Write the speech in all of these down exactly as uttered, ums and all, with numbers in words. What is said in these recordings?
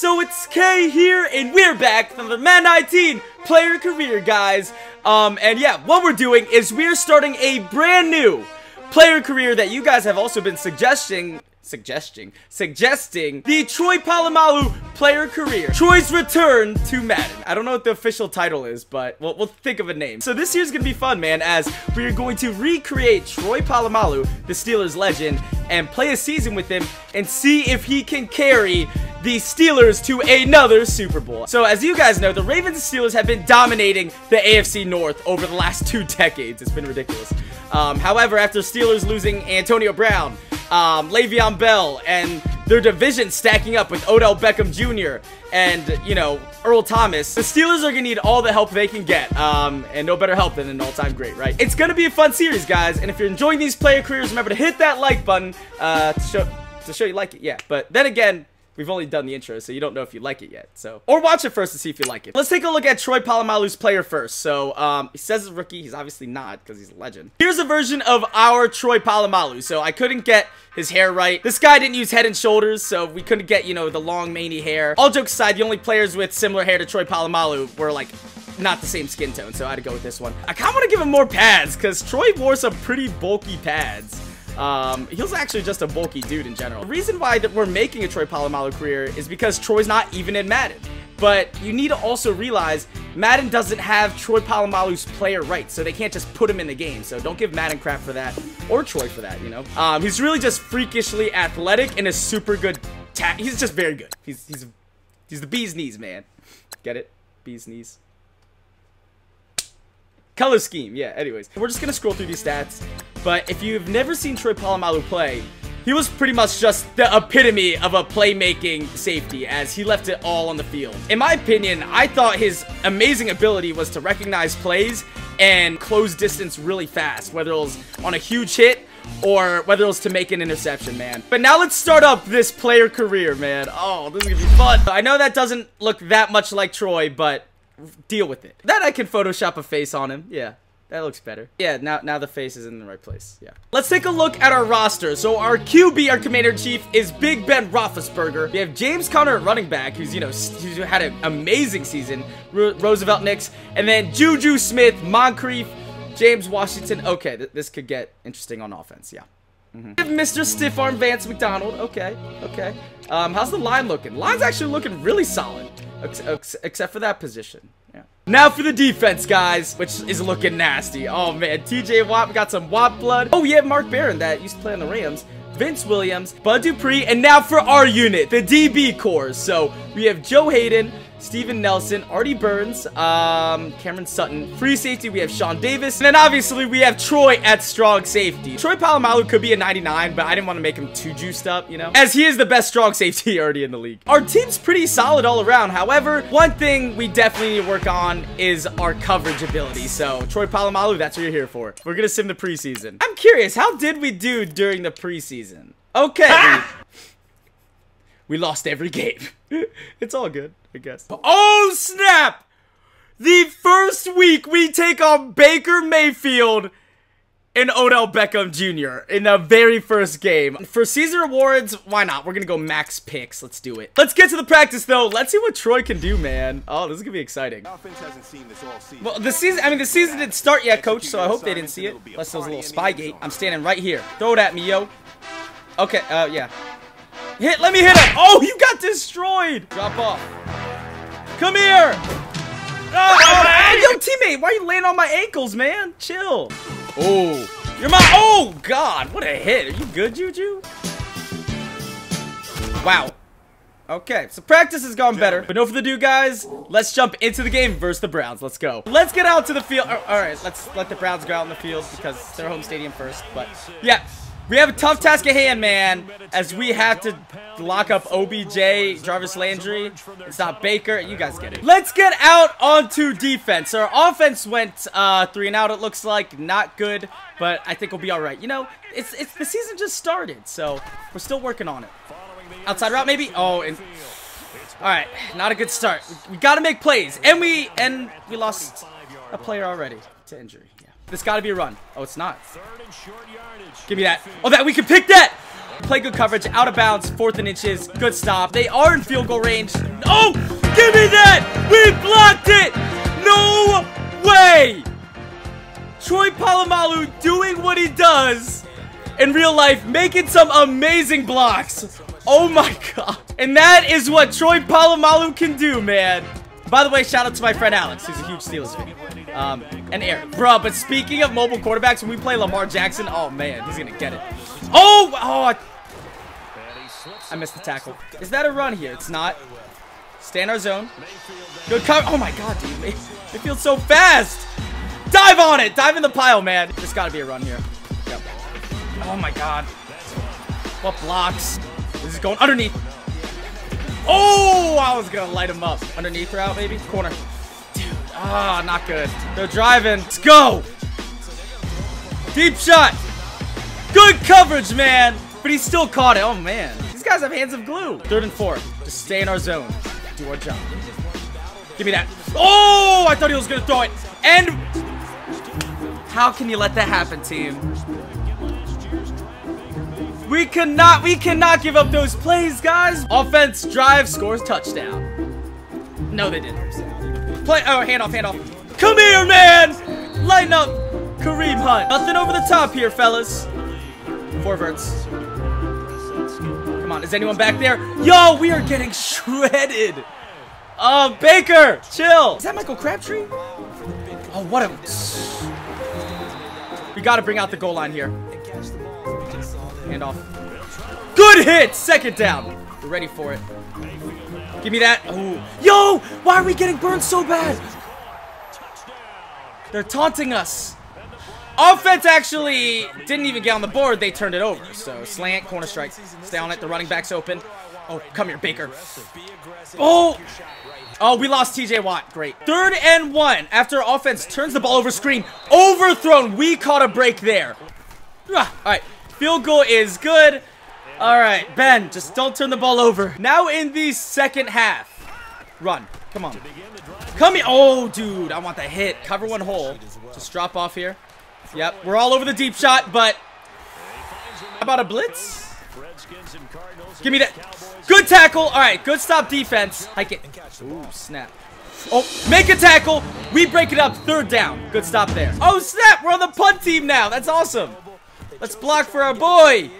so it's Kay here, and we're back from the Mad nineteen player career, guys. Um, and yeah, what we're doing is we're starting a brand new player career that you guys have also been suggesting, suggesting, suggesting, the Troy Polamalu player career. Troy's return to Madden. I don't know what the official title is, but we'll, we'll think of a name. So this year's gonna be fun, man, as we're going to recreate Troy Polamalu, the Steelers legend, and play a season with him and see if he can carry the Steelers to another Super Bowl. So as you guys know, the Ravens and Steelers have been dominating the A F C North over the last two decades. It's been ridiculous. Um, however, after Steelers losing Antonio Brown, um, Le'Veon Bell, and their division stacking up with Odell Beckham Junior and, you know, Earl Thomas, the Steelers are gonna need all the help they can get, um, and no better help than an all-time great, right? It's gonna be a fun series, guys, and if you're enjoying these player careers, remember to hit that like button, uh, to show, to show you like it, yeah, but then again, we've only done the intro, so you don't know if you like it yet. So, or watch it first to see if you like it. Let's take a look at Troy Polamalu's player first. So, um, he says he's a rookie. He's obviously not, because he's a legend. Here's a version of our Troy Polamalu. So, I couldn't get his hair right. This guy didn't use Head and Shoulders, so we couldn't get, you know, the long, mane-y hair. All jokes aside, the only players with similar hair to Troy Polamalu were, like, not the same skin tone, so I had to go with this one. I kind of want to give him more pads, because Troy wore some pretty bulky pads. Um, he was actually just a bulky dude in general. The reason why that we're making a Troy Polamalu career is because Troy's not even in Madden. But you need to also realize Madden doesn't have Troy Polamalu's player rights, so they can't just put him in the game. So don't give Madden crap for that, or Troy for that, you know? Um, he's really just freakishly athletic and a super good ta- He's just very good. He's, he's, he's the bee's knees, man. Get it? Bee's knees. Color scheme, yeah, anyways. We're just gonna scroll through these stats, but if you've never seen Troy Polamalu play, he was pretty much just the epitome of a playmaking safety, as he left it all on the field. In my opinion, I thought his amazing ability was to recognize plays and close distance really fast, whether it was on a huge hit or whether it was to make an interception, man. But now let's start up this player career, man. Oh, this is gonna be fun. I know that doesn't look that much like Troy, but deal with it. That I can Photoshop a face on him. Yeah, that looks better. Yeah, now now the face is in the right place. Yeah. Let's take a look at our roster. So our Q B, our commander-in-chief, is Big Ben Roethlisberger. We have James Conner at running back, who's, you know, who's had an amazing season. Ro Roosevelt Nix, and then Juju Smith, Moncrief, James Washington. Okay, th this could get interesting on offense. Yeah. Mm-hmm. Mister Stiffarm Vance McDonald. Okay, okay. Um, how's the line looking? Line's actually looking really solid, ex ex except for that position. Yeah. Now for the defense, guys, which is looking nasty. Oh man, T J Watt, we got some Watt blood. Oh, we have Mark Barron that used to play on the Rams. Vince Williams, Bud Dupree, and now for our unit, the D B corps. So we have Joe Hayden, Steven Nelson, Artie Burns, um, Cameron Sutton. Free safety, we have Sean Davis. And then obviously we have Troy at strong safety. Troy Polamalu could be a ninety-nine, but I didn't want to make him too juiced up, you know? As he is the best strong safety already in the league. Our team's pretty solid all around. However, one thing we definitely need to work on is our coverage ability. So Troy Polamalu, that's what you're here for. We're going to sim the preseason. I'm curious, how did we do during the preseason? Okay. Ah! We, we lost every game. It's all good, I guess. Oh, snap! The first week we take on Baker Mayfield and Odell Beckham Junior in the very first game. For season rewards, why not? We're gonna go max picks. Let's do it. Let's get to the practice, though. Let's see what Troy can do, man. Oh, this is gonna be exciting. Offense hasn't seen this all season. Well, the season, I mean, the season didn't start yet, coach, so I hope they didn't see it. Unless it was a little Spygate. I'm standing right here. Throw it at me, yo. Okay, uh, yeah. Hit, let me hit him. Oh, you got destroyed. Drop off. Come here. Oh, hey, yo, teammate, why are you laying on my ankles, man? Chill. Oh, you're my, oh, God, what a hit. Are you good, Juju? Wow. Okay, so practice has gone better. But no for the do, guys. Let's jump into the game versus the Browns. Let's go. Let's get out to the field. All right, let's let the Browns go out in the field because they're home stadium first. But, yeah. We have a tough task at hand, man, as we have to lock up O B J, Jarvis Landry, stop Baker. You guys get it. Let's get out onto defense. Our offense went uh, three and out, it looks like. Not good, but I think we'll be all right. You know, it's it's the season just started, so we're still working on it. Outside route, maybe? Oh, and... All right, not a good start. We, we got to make plays, and we, and we lost a player already to injury. This gotta be a run. Oh, it's not. Give me that. Oh, that we can pick that. Play good coverage. Out of bounds. Fourth and inches. Good stop. They are in field goal range. Oh! Give me that! We blocked it! No way! Troy Polamalu doing what he does in real life, making some amazing blocks. Oh my god. And that is what Troy Polamalu can do, man. By the way, shout out to my friend Alex, who's a huge Steelers fan. Um, and Eric. Bruh, but speaking of mobile quarterbacks, when we play Lamar Jackson, oh man, he's gonna get it. Oh! Oh! I, I missed the tackle. Is that a run here? It's not. Stay in our zone. Good cover. Oh my god, dude. It feels so fast. Dive on it. Dive in the pile, man. There's gotta be a run here. Yep. Oh my god. What blocks? This is going underneath. Oh, I was gonna light him up. Underneath route, maybe? Corner. Dude. Ah, oh, not good. They're driving. Let's go. Deep shot. Good coverage, man. But he still caught it. Oh man. These guys have hands of glue. Third and four. Just stay in our zone. Do our job. Give me that. Oh, I thought he was gonna throw it. And how can you let that happen, team? We cannot, we cannot give up those plays, guys. Offense, drive, scores, touchdown. No, they didn't. Play, oh, handoff, handoff. Come here, man! Lighten up, Kareem Hunt. Nothing over the top here, fellas. Four verts. Come on, is anyone back there? Yo, we are getting shredded. Uh, Baker, chill. Is that Michael Crabtree? Oh, what a... We gotta bring out the goal line here. Hand off. Good hit! Second down. We're ready for it. Give me that. Ooh. Yo! Why are we getting burned so bad? They're taunting us. Offense actually didn't even get on the board. They turned it over. So slant, corner strike. Stay on it. The running back's open. Oh, come here, Baker. Oh! Oh, we lost T J Watt. Great. Third and one. After offense turns the ball over screen. Overthrown. We caught a break there. Ah, all right. Field goal is good. All right, Ben, just don't turn the ball over. Now in the second half. Run. Come on. Come here. Oh, dude, I want that hit. Cover one hole. Just drop off here. Yep, we're all over the deep shot, but how about a blitz? Give me that. Good tackle. All right, good stop defense. Hike it. Ooh, snap. Oh, make a tackle. We break it up. Third down. Good stop there. Oh, snap. We're on the punt team now. That's awesome. Let's block for our boy.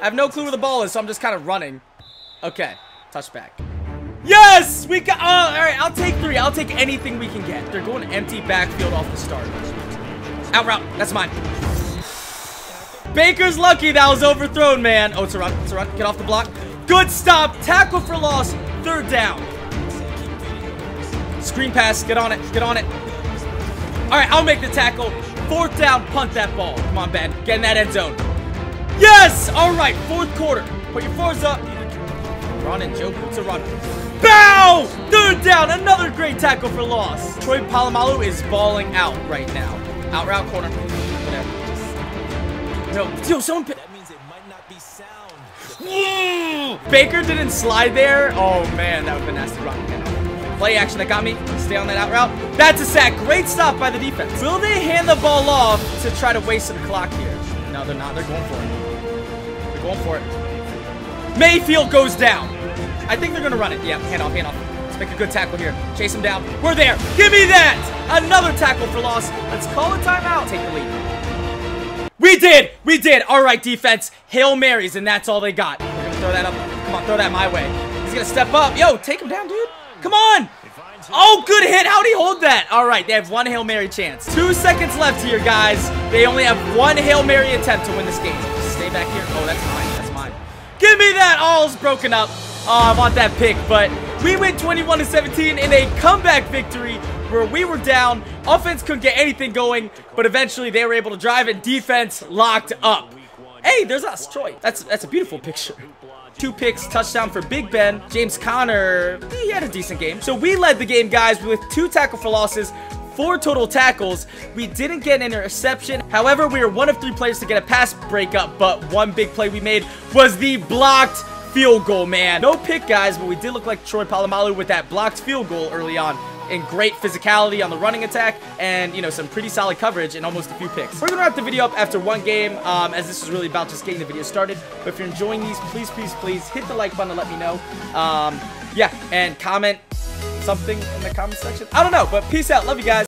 I have no clue where the ball is, so I'm just kind of running. Okay, touchback. Yes, we got. Oh, all right, I'll take three. I'll take anything we can get. They're going empty backfield off the start. Out route. That's mine. Baker's lucky that was overthrown, man. Oh, it's a run. It's a run. Get off the block. Good stop. Tackle for loss. Third down. Screen pass. Get on it. Get on it. All right, I'll make the tackle. Fourth down, punt that ball. Come on, Ben. Get in that end zone. Yes! All right, fourth quarter. Put your fours up. Run and Joe Coots a run. Bow! Third down, another great tackle for loss. Troy Polamalu is balling out right now. Out route corner. Whatever. No, yo, someone pick. That means it might not be sound. Whoa! Baker didn't slide there. Oh, man, that would have been nasty run. Play action that got me. Stay on that out route. That's a sack. Great stop by the defense. Will they hand the ball off to try to waste the clock here? No, they're not. They're going for it. They're going for it. Mayfield goes down. I think they're going to run it. Yeah, hand off, hand off. Let's make a good tackle here. Chase him down. We're there. Give me that. Another tackle for loss. Let's call a timeout. Take the lead. We did. We did. All right, defense. Hail Marys, and that's all they got. We're going to throw that up. Come on, throw that my way. He's going to step up. Yo, take him down, dude. Come on! Oh, good hit! How'd he hold that? All right, they have one Hail Mary chance. Two seconds left here, guys. They only have one Hail Mary attempt to win this game. Just stay back here. Oh, that's mine. That's mine. Give me that! All's broken up. Oh, I want that pick, but we win twenty-one to seventeen in a comeback victory where we were down. Offense couldn't get anything going, but eventually they were able to drive and defense locked up. Hey, there's us, Troy. That's, that's a beautiful picture. Two picks, touchdown for Big Ben. James Conner, he had a decent game. So we led the game, guys, with two tackle for losses, four total tackles. We didn't get an interception. However, we were one of three players to get a pass breakup, but one big play we made was the blocked field goal, man. No pick, guys, but we did look like Troy Polamalu with that blocked field goal early on. and great physicality on the running attack, and, you know, some pretty solid coverage and almost a few picks. We're going to wrap the video up after one game, um, as this is really about just getting the video started. But if you're enjoying these, please, please, please hit the like button to let me know. Um, yeah, and comment something in the comment section. I don't know, but peace out. Love you guys.